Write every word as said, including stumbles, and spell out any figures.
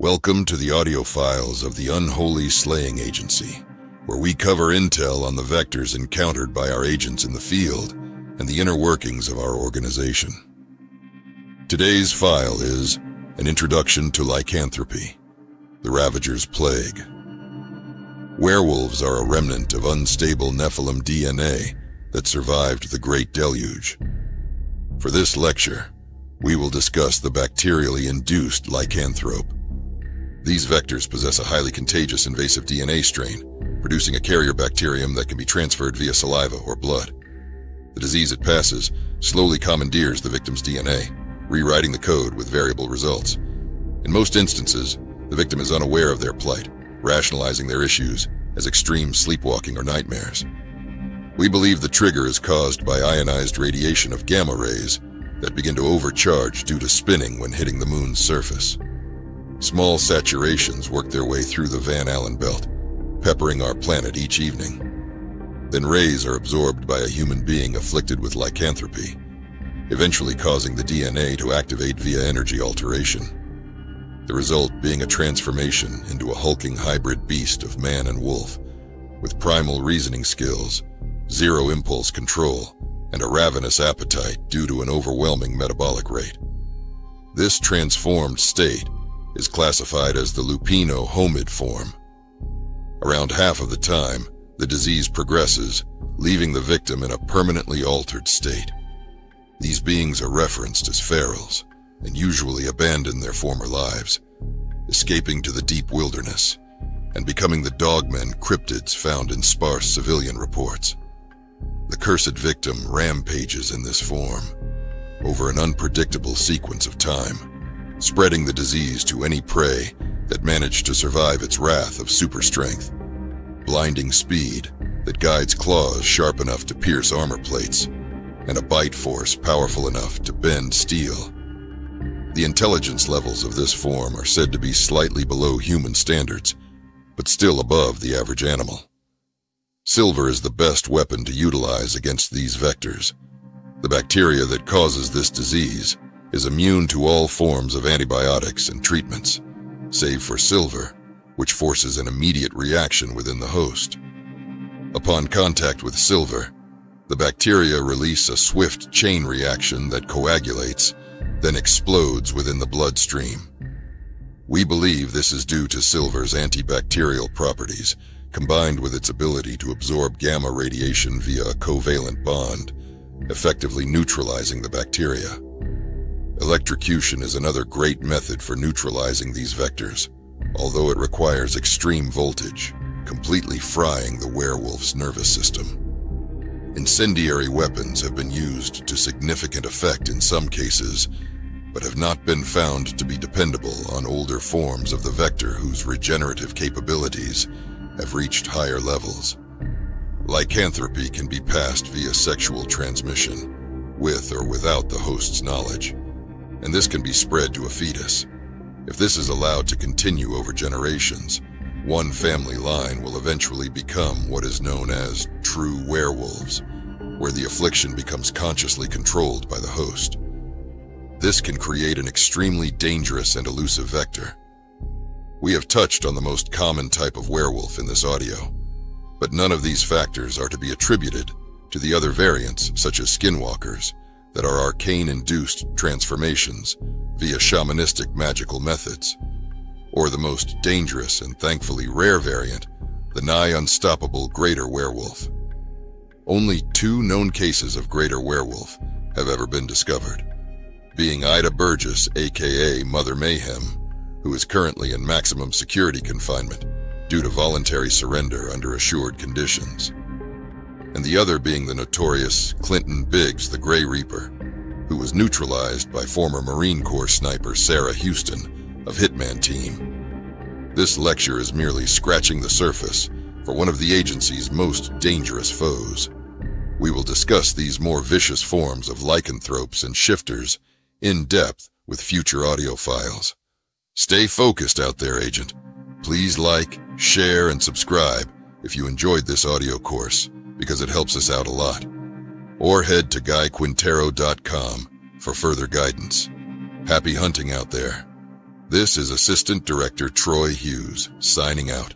Welcome to the audio files of the Unholy Slaying Agency, where we cover intel on the vectors encountered by our agents in the field and the inner workings of our organization. Today's file is An Introduction to Lycanthropy, the Ravager's Plague. Werewolves are a remnant of unstable Nephilim D N A that survived the Great Deluge. For this lecture, we will discuss the bacterially induced lycanthrope. These vectors possess a highly contagious invasive D N A strain, producing a carrier bacterium that can be transferred via saliva or blood. The disease it passes slowly commandeers the victim's D N A, rewriting the code with variable results. In most instances, the victim is unaware of their plight, rationalizing their issues as extreme sleepwalking or nightmares. We believe the trigger is caused by ionized radiation of gamma rays that begin to overcharge due to spinning when hitting the moon's surface. Small saturations work their way through the Van Allen belt, peppering our planet each evening. Then rays are absorbed by a human being afflicted with lycanthropy, eventually causing the D N A to activate via energy alteration. The result being a transformation into a hulking hybrid beast of man and wolf, with primal reasoning skills, zero impulse control, and a ravenous appetite due to an overwhelming metabolic rate. This transformed state is classified as the Lupino-Homid form. Around half of the time, the disease progresses, leaving the victim in a permanently altered state. These beings are referenced as ferals, and usually abandon their former lives, escaping to the deep wilderness, and becoming the dogmen cryptids found in sparse civilian reports. The cursed victim rampages in this form, over an unpredictable sequence of time, spreading the disease to any prey that managed to survive its wrath of super strength, blinding speed that guides claws sharp enough to pierce armor plates, and a bite force powerful enough to bend steel. The intelligence levels of this form are said to be slightly below human standards, but still above the average animal. Silver is the best weapon to utilize against these vectors. The bacteria that causes this disease is immune to all forms of antibiotics and treatments, save for silver, which forces an immediate reaction within the host. Upon contact with silver, the bacteria release a swift chain reaction that coagulates, then explodes within the bloodstream. We believe this is due to silver's antibacterial properties, combined with its ability to absorb gamma radiation via a covalent bond, effectively neutralizing the bacteria. Electrocution is another great method for neutralizing these vectors, although it requires extreme voltage, completely frying the werewolf's nervous system. Incendiary weapons have been used to significant effect in some cases, but have not been found to be dependable on older forms of the vector whose regenerative capabilities have reached higher levels. Lycanthropy can be passed via sexual transmission, with or without the host's knowledge, and this can be spread to a fetus. If this is allowed to continue over generations, one family line will eventually become what is known as true werewolves, where the affliction becomes consciously controlled by the host. This can create an extremely dangerous and elusive vector. We have touched on the most common type of werewolf in this audio, but none of these factors are to be attributed to the other variants, such as skinwalkers, that are arcane-induced transformations via shamanistic magical methods, or the most dangerous and thankfully rare variant, the nigh-unstoppable greater werewolf. Only two known cases of greater werewolf have ever been discovered, being Ida Burgess, aka Mother Mayhem, who is currently in maximum security confinement due to voluntary surrender under assured conditions, and the other being the notorious Clinton Biggs, the Grey Reaper, who was neutralized by former Marine Corps sniper Sarah Houston of Hitman Team. This lecture is merely scratching the surface for one of the agency's most dangerous foes. We will discuss these more vicious forms of lycanthropes and shifters in depth with future audio files. Stay focused out there, Agent. Please like, share, and subscribe if you enjoyed this audio course, because it helps us out a lot. Or head to guy quintero dot com for further guidance. Happy hunting out there. This is Assistant Director Troy Hughes signing out.